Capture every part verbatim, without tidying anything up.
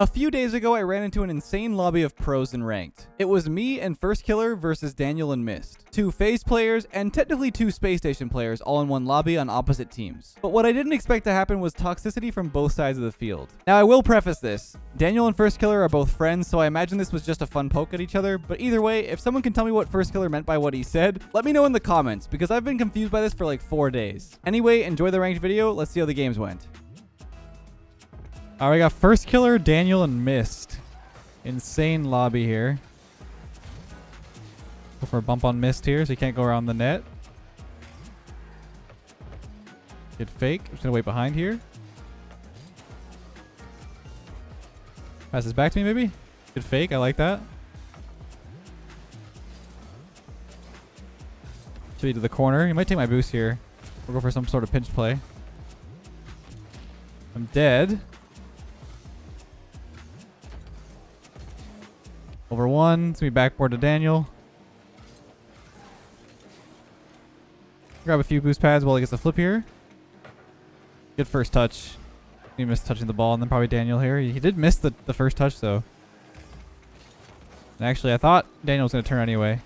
A few days ago, I ran into an insane lobby of pros in Ranked. It was me and FirstKiller versus Daniel and Mist, two FaZe players and technically two Space Station players all in one lobby on opposite teams. But what I didn't expect to happen was toxicity from both sides of the field. Now, I will preface this. Daniel and FirstKiller are both friends, so I imagine this was just a fun poke at each other, but either way, if someone can tell me what FirstKiller meant by what he said, let me know in the comments, because I've been confused by this for like four days. Anyway, enjoy the Ranked video, let's see how the games went. Alright, we got FirstKiller, Daniel, and Mist. Insane lobby here. Go for a bump on Mist here, so he can't go around the net. Good fake. I'm just gonna wait behind here. Pass this back to me, maybe? Good fake, I like that. Should be to the corner. He might take my boost here. We'll go for some sort of pinch play. I'm dead. Over one. It's going to be backboard to Daniel. Grab a few boost pads while he gets the flip here. Good first touch. He missed touching the ball, and then probably Daniel here. He did miss the, the first touch, though. And actually, I thought Daniel was going to turn anyway.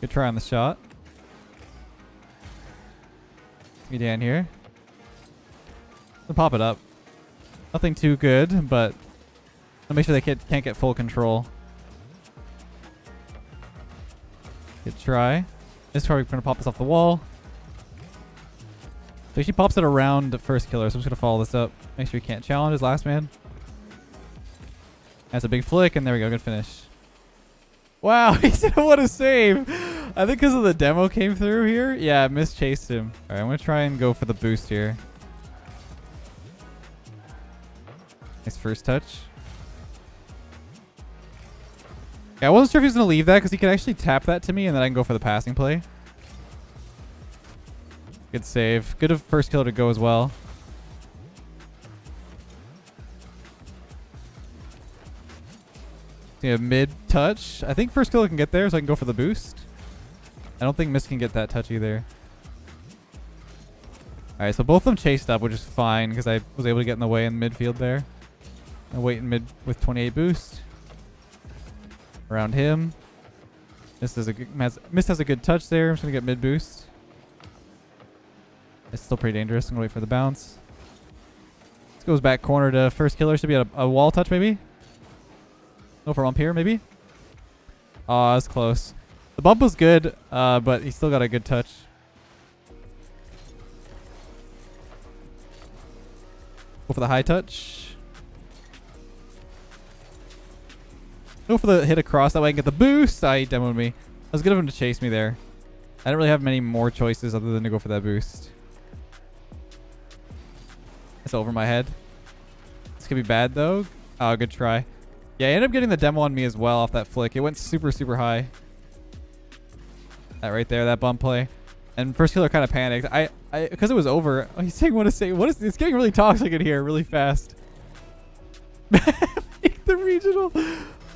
Good try on the shot. Be Dan here. And pop it up. Nothing too good, but... Make sure they can't get full control. Good try. This is probably going to pop this off the wall. So she pops it around the FirstKiller, so I'm just going to follow this up. Make sure he can't challenge his last man. That's a big flick, and there we go. Good finish. Wow, he said, what a save. I think because of the demo came through here. Yeah, mischased him. All right, I'm going to try and go for the boost here. Nice first touch. Yeah, I wasn't sure if he was going to leave that because he could actually tap that to me and then I can go for the passing play. Good save. Good of FirstKiller to go as well. Yeah, mid-touch. I think FirstKiller can get there so I can go for the boost. I don't think Mist can get that touch either. Alright, so both of them chased up, which is fine because I was able to get in the way in midfield there. I wait in mid with twenty-eight boost. Around him. Mist has a good, has, Mist has a good touch there. I'm just going to get mid boost. It's still pretty dangerous. I'm going to wait for the bounce. This goes back corner to FirstKiller. Should be at a, a wall touch maybe. Go for a bump here maybe. Aw, oh, that's close. The bump was good, uh, but he still got a good touch. Go for the high touch. Go for the hit across, that way I can get the boost. I demoed me. I was good of him to chase me there. I don't really have many more choices other than to go for that boost. It's over my head. This could be bad though. Oh, good try. Yeah, I ended up getting the demo on me as well off that flick. It went super, super high. That right there, that bump play. And FirstKiller kind of panicked. I, I, because it was over. Oh, he's saying what to say. What is? It's getting really toxic in here, really fast. The regional.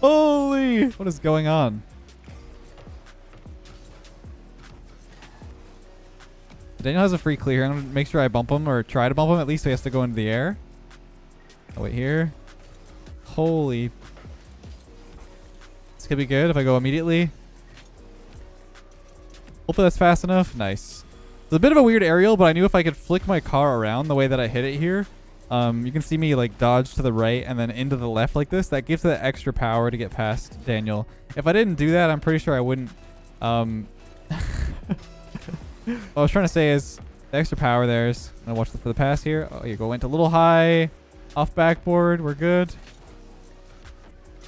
Holy! What is going on? Daniel has a free clear. I'm gonna make sure I bump him or try to bump him at least so he has to go into the air. Oh, wait here. Holy. This could be good if I go immediately. Hopefully that's fast enough. Nice. It's a bit of a weird aerial, but I knew if I could flick my car around the way that I hit it here. Um, you can see me like dodge to the right and then into the left like this. That gives that extra power to get past Daniel. If I didn't do that, I'm pretty sure I wouldn't. Um, what I was trying to say is the extra power there is. I'm gonna watch for the pass here. Oh, you go went a little high off backboard. We're good.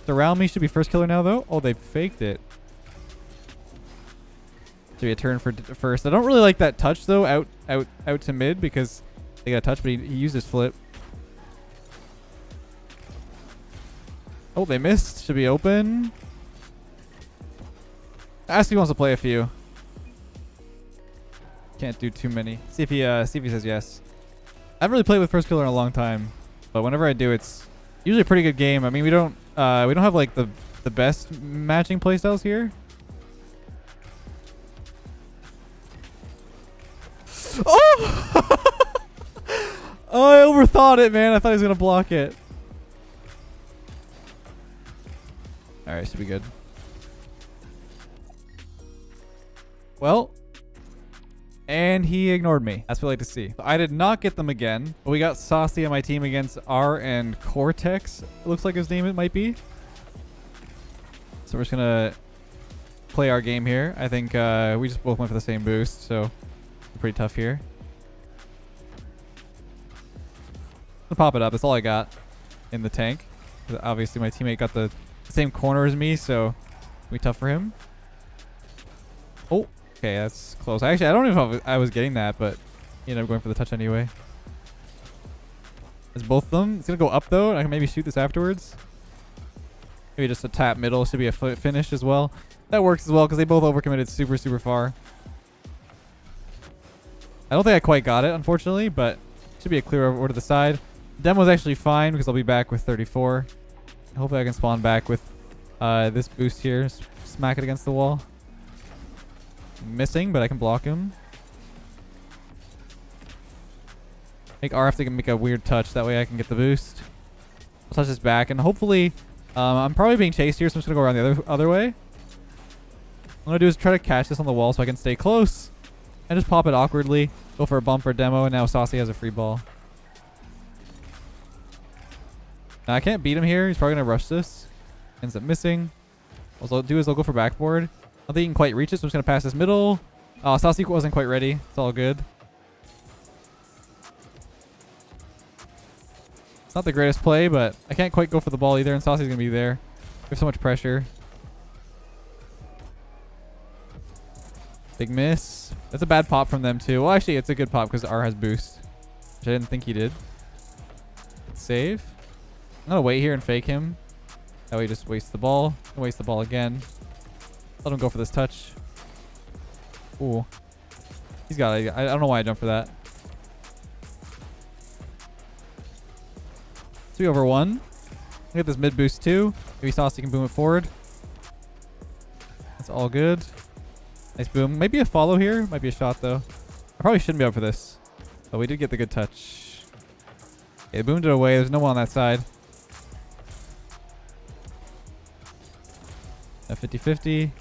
The round me should be FirstKiller now though. Oh, they faked it. Should be a turn for first. I don't really like that touch though out out out to mid because they got a touch, but he, he used his flip. Oh, they missed. Should be open. Ask if he wants to play a few. Can't do too many. See if he uh, see if he says yes. I haven't really played with FirstKiller in a long time, but whenever I do, it's usually a pretty good game. I mean, we don't uh, we don't have like the the best matching playstyles here. Oh! Oh, I overthought it, man. I thought he was going to block it. All right, should be good. Well, and he ignored me. That's what I like to see. I did not get them again, but we got Saucy on my team against R and Cortex. It looks like his name it might be. So we're just going to play our game here. I think uh, we just both went for the same boost, so pretty tough here. I'll pop it up. That's all I got in the tank. Obviously, my teammate got the same corner as me, so it'll be tough for him. Oh, okay, that's close. Actually, I don't even know if I was getting that, but you know, going for the touch anyway. There's both of them. It's gonna go up though, and I can maybe shoot this afterwards. Maybe just a tap middle should be a finish as well. That works as well because they both overcommitted super, super far. I don't think I quite got it, unfortunately, but should be a clear over to the side. Demo's actually fine because I'll be back with thirty-four. Hopefully I can spawn back with uh, this boost here. S smack it against the wall. Missing, but I can block him. Make R F to make a weird touch. That way I can get the boost. I'll touch this back, and hopefully... Um, I'm probably being chased here, so I'm just going to go around the other, other way. What I'm going to do is try to catch this on the wall so I can stay close. And just pop it awkwardly. Go for a bump or demo, and now Saucy has a free ball. Now, I can't beat him here. He's probably going to rush this. Ends up missing. What I'll do is I'll go for backboard. I don't think he can quite reach it, so I'm just going to pass this middle. Oh, Saucy wasn't quite ready. It's all good. It's not the greatest play, but I can't quite go for the ball either, and Saucy's going to be there. There's so much pressure. Big miss. That's a bad pop from them, too. Well, actually, it's a good pop because R has boost, which I didn't think he did. Save. I'm gonna wait here and fake him. That way he just wastes the ball. Waste the ball again. Let him go for this touch. Ooh. He's got it. I don't know why I jumped for that. Three over one. Look at this mid boost too. Maybe Saucy can boom it forward. That's all good. Nice boom. Maybe a follow here. Might be a shot though. I probably shouldn't be up for this. But we did get the good touch. Yeah, they boomed it away. There's no one on that side. fifty fifty.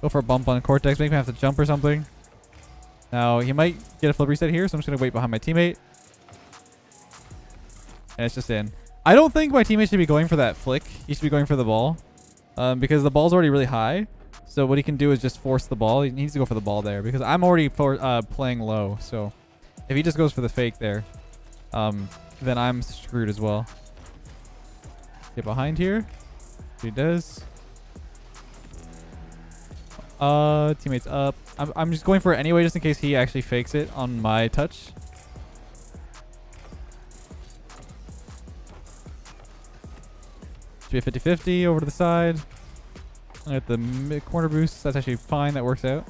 Go for a bump on Cortex. Make me have to jump or something. Now, he might get a flip reset here, so I'm just going to wait behind my teammate. And it's just in. I don't think my teammate should be going for that flick. He should be going for the ball. Um, because the ball's already really high. So what he can do is just force the ball. He needs to go for the ball there. Because I'm already for, uh, playing low. So if he just goes for the fake there, um, then I'm screwed as well. Get behind here. He does. Uh, teammates up. I'm, I'm just going for it anyway, just in case he actually fakes it on my touch. Should be a fifty fifty over to the side. I got the mid corner boost. That's actually fine. That works out.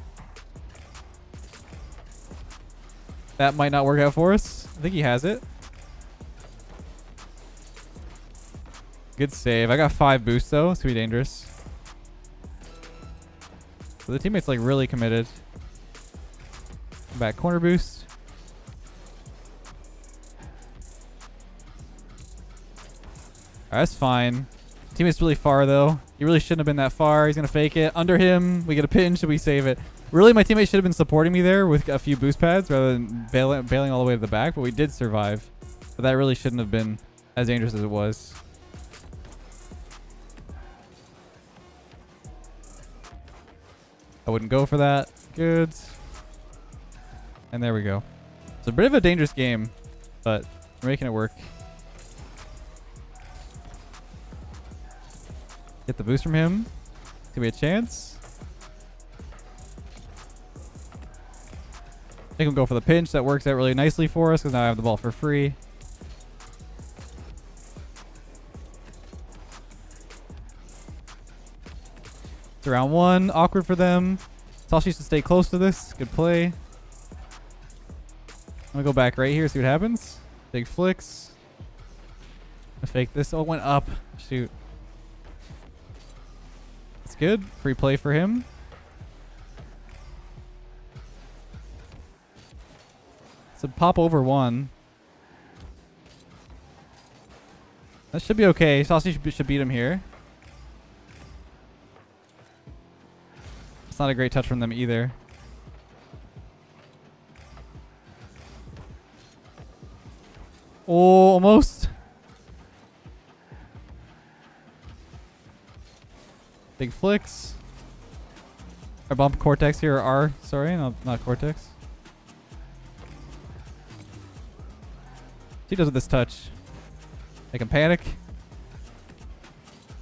That might not work out for us. I think he has it. Good save. I got five boosts though. It's gonna be dangerous. So the teammate's like really committed. Back corner boost. All right, that's fine. Teammate's really far though. He really shouldn't have been that far. He's gonna fake it. Under him, we get a pinch. We save it. Really, my teammate should have been supporting me there with a few boost pads rather than bailing, bailing all the way to the back. But we did survive. But that really shouldn't have been as dangerous as it was. I wouldn't go for that. Good. And there we go. It's a bit of a dangerous game, but we're making it work. Get the boost from him. Give me a chance. Make him go for the pinch. That works out really nicely for us because now I have the ball for free. Round one, awkward for them. Saucy should stay close to this. Good play. I'm gonna go back right here, see what happens. Big flicks. I fake this. Oh, it went up. Shoot. That's good. Free play for him. It's a pop over one. That should be okay. Saucy should beat him here. It's not a great touch from them either. Oh, almost. Big flicks. Or bump Cortex here, or R, sorry, no, not Cortex. He does with this touch. They can panic.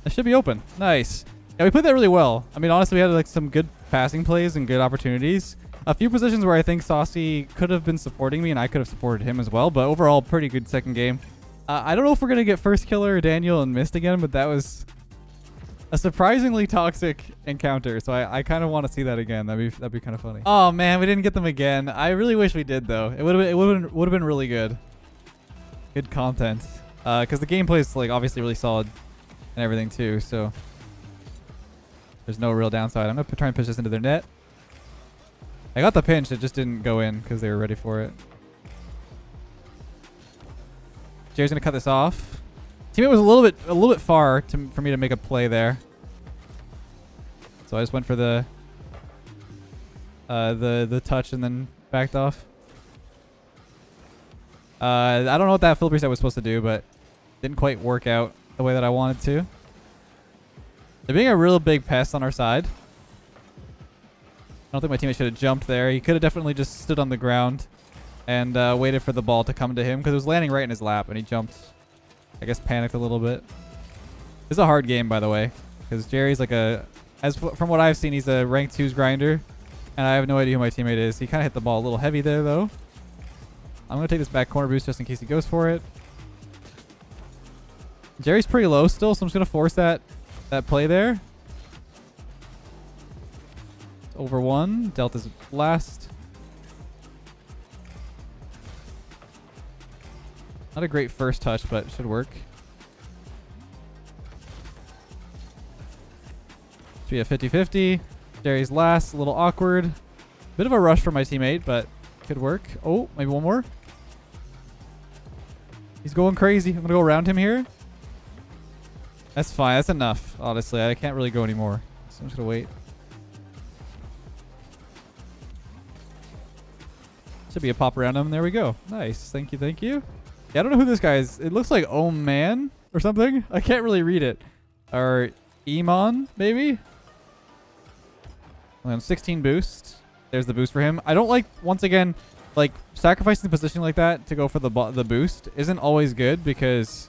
That should be open. Nice. Yeah, we played that really well. I mean, honestly, we had like some good passing plays and good opportunities. A few positions where I think Saucy could have been supporting me and I could have supported him as well, but overall, pretty good second game. Uh, I don't know if we're going to get FirstKiller or Daniel and Mist again, but that was a surprisingly toxic encounter, so I, I kind of want to see that again. That'd be that'd be kind of funny. Oh man, we didn't get them again. I really wish we did though. It would have it would would have been really good, good content. Uh, cause the gameplay is like obviously really solid and everything too. So there's no real downside. I'm gonna try and push this into their net. I got the pinch. It just didn't go in because they were ready for it. Jerry's gonna cut this off. Teammate was a little bit a little bit far to, for me to make a play there, so I just went for the uh, the the touch and then backed off. Uh, I don't know what that flip reset was supposed to do, but didn't quite work out the way that I wanted to. They're being a real big pest on our side. I don't think my teammate should have jumped there. He could have definitely just stood on the ground and uh, waited for the ball to come to him because it was landing right in his lap, and he jumped. I guess panicked a little bit. This is a hard game, by the way, because Jerry's like a, as from what I've seen, he's a ranked twos grinder, and I have no idea who my teammate is. He kind of hit the ball a little heavy there, though. I'm going to take this back corner boost just in case he goes for it. Jerry's pretty low still, so I'm just going to force that, that play there. It's over one. Delta's last. Not a great first touch, but should work. Should be a fifty fifty. Jerry's last, a little awkward. Bit of a rush for my teammate, but could work. Oh, maybe one more. He's going crazy. I'm going to go around him here. That's fine. That's enough, honestly. I can't really go anymore, so I'm just going to wait. Should be a pop around him. There we go. Nice. Thank you. Thank you. Yeah, I don't know who this guy is. It looks like Oh Man or something. I can't really read it. Or Emon, maybe? And sixteen boost. There's the boost for him. I don't like, once again, like sacrificing the position like that to go for the the boost isn't always good because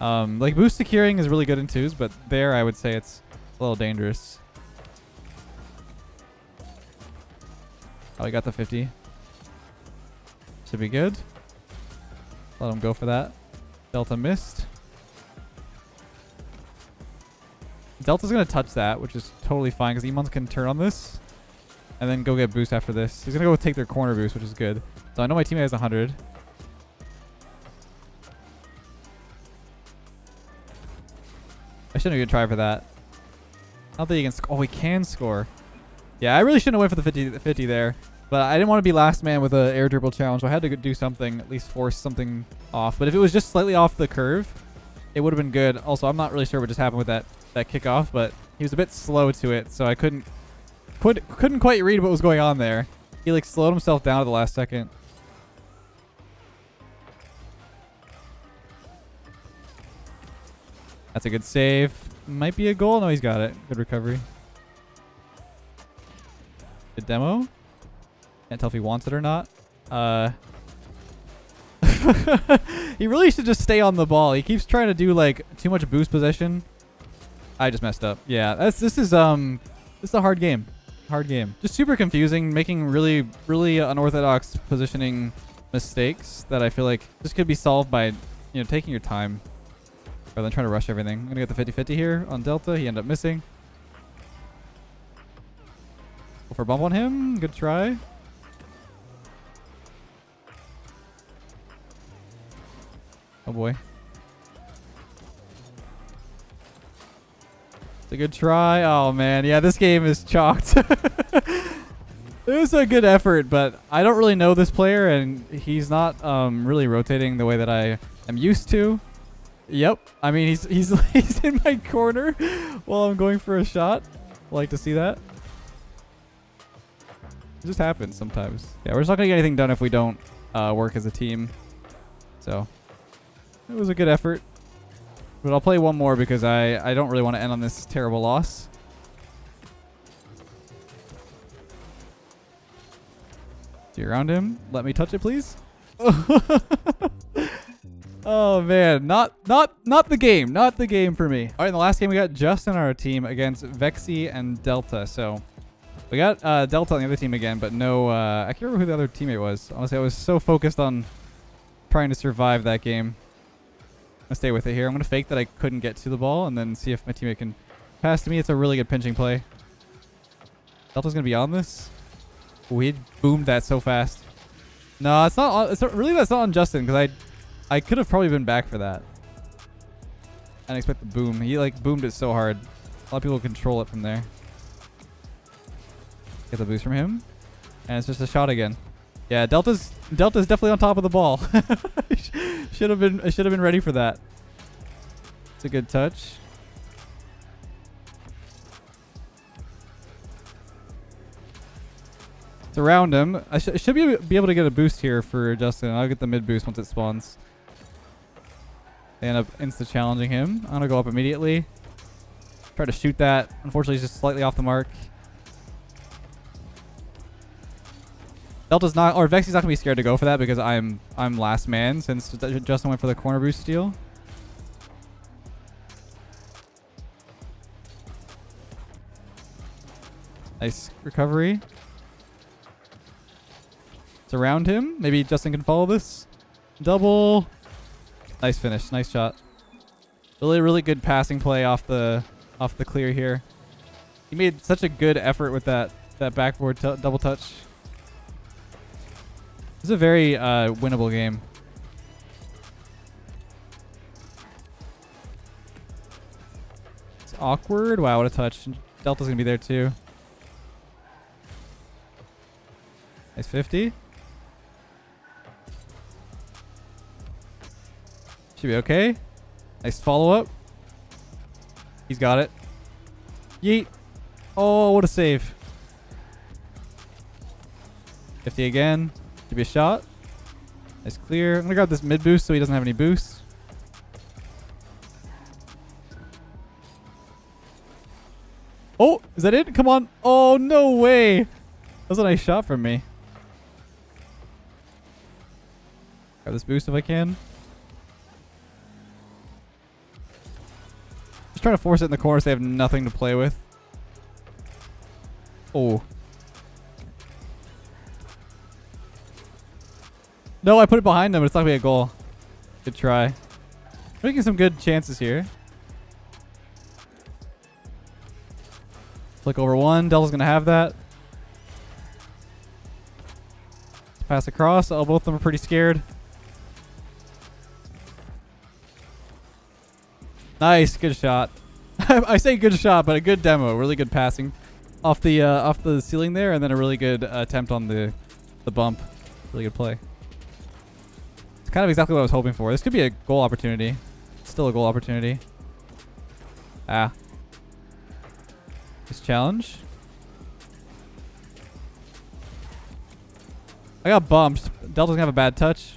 um, like boost securing is really good in twos, but there I would say it's a little dangerous. Oh, he got the fifty. Should be good. Let him go for that. Delta missed. Delta's going to touch that, which is totally fine because Emons can turn on this and then go get boost after this. He's going to go take their corner boost, which is good. So I know my teammate has one hundred. I shouldn't even try for that. I don't think he can score. Oh, he can score. Yeah, I really shouldn't have went for the fifty, the fifty there. But I didn't want to be last man with an air dribble challenge, so I had to do something, at least force something off. But if it was just slightly off the curve, it would have been good. Also, I'm not really sure what just happened with that, that kickoff, but he was a bit slow to it, so I couldn't put, couldn't quite read what was going on there. He like slowed himself down at the last second. That's a good save. Might be a goal. No, he's got it. Good recovery. Good demo. Can't tell if he wants it or not. Uh, he really should just stay on the ball. He keeps trying to do like too much boost possession. I just messed up. Yeah, that's this is um this is a hard game, hard game. Just super confusing, making really really unorthodox positioning mistakes that I feel like just could be solved by you know taking your time rather than trying to rush everything. I'm gonna get the fifty fifty here on Delta. He ended up missing. Go for a bump on him. Good try. Oh boy. It's a good try. Oh man. Yeah, this game is chalked. It was a good effort, but I don't really know this player and he's not um, really rotating the way that I am used to. Yep. I mean, he's, he's, he's in my corner while I'm going for a shot. Like to see that. It just happens sometimes. Yeah, we're just not going to get anything done if we don't uh, work as a team. So, it was a good effort. But I'll play one more because I, I don't really want to end on this terrible loss. Do you round him? Let me touch it, please. Oh, man. Not not, not the game. Not the game for me. All right, in the last game, we got Justin on our team against Vexy and Delta. So... we got uh, Delta on the other team again, but no, uh, I can't remember who the other teammate was. Honestly, I was so focused on trying to survive that game. I'm gonna stay with it here. I'm gonna fake that I couldn't get to the ball and then see if my teammate can pass to me. It's a really good pinching play. Delta's gonna be on this. We boomed that so fast. No, it's not on, it's not, really that's not on Justin because I, I could have probably been back for that. I didn't expect the boom. He like boomed it so hard. A lot of people control it from there. Get the boost from him. And it's just a shot again. Yeah, Delta's Delta's definitely on top of the ball. should have been I should have been ready for that. It's a good touch. It's around him. I sh should be, be able to get a boost here for Justin. I'll get the mid boost once it spawns. They end up insta-challenging him. I'm gonna go up immediately. Try to shoot that. Unfortunately, he's just slightly off the mark. Delta's not, or Vexy's not going to be scared to go for that because I'm I'm last man since Justin went for the corner boost steal. Nice recovery. It's around him. Maybe Justin can follow this. Double. Nice finish. Nice shot. Really, really good passing play off the off the clear here. He made such a good effort with that, that backboard double touch. This is a very uh, winnable game. It's awkward. Wow, what a touch. Delta's going to be there too. Nice fifty. Should be okay. Nice follow up. He's got it. Yeet. Oh, what a save. fifty again. Give me a shot. Nice clear. I'm gonna grab this mid boost so he doesn't have any boost. Oh, is that it? Come on. Oh, no way. That was a nice shot from me. Grab this boost if I can. Just trying to force it in the corner so they have nothing to play with. Oh. No, I put it behind them, but it's not going to be a goal. Good try. I'm making some good chances here. Flick over one. Delta's going to have that. Pass across. Oh, both of them are pretty scared. Nice. Good shot. I say good shot, but a good demo. Really good passing off the, uh, off the ceiling there, and then a really good uh, attempt on the, the bump. Really good play. Kind of exactly what I was hoping for. This could be a goal opportunity. Still a goal opportunity. Ah. This challenge. I got bumped. Delta's gonna have a bad touch.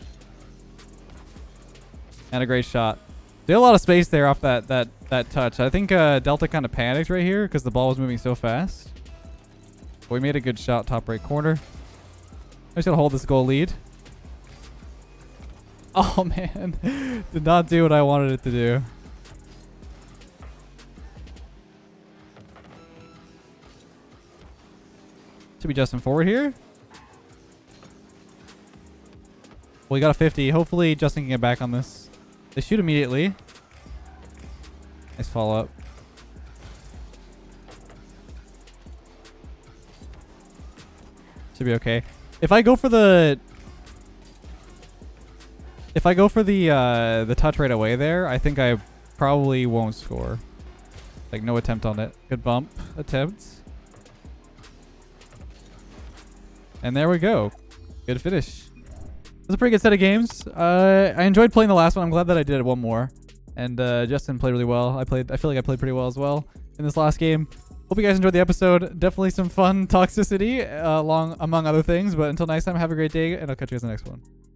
And a great shot. Did a lot of space there off that that that touch. I think uh, Delta kind of panicked right here because the ball was moving so fast. But we made a good shot, top right corner. I'm just gonna hold this goal lead. Oh, man. Did not do what I wanted it to do. Should be Justin forward here. Well, he got a fifty. Hopefully, Justin can get back on this. They shoot immediately. Nice follow-up. Should be okay. If I go for the... If I go for the uh, the touch right away there, I think I probably won't score. Like, no attempt on it. Good bump. Attempts. And there we go. Good finish. It was a pretty good set of games. Uh, I enjoyed playing the last one. I'm glad that I did one more. and uh, Justin played really well. I played. I feel like I played pretty well as well in this last game. Hope you guys enjoyed the episode. Definitely some fun toxicity uh, along among other things. But until next time, have a great day, and I'll catch you guys in the next one.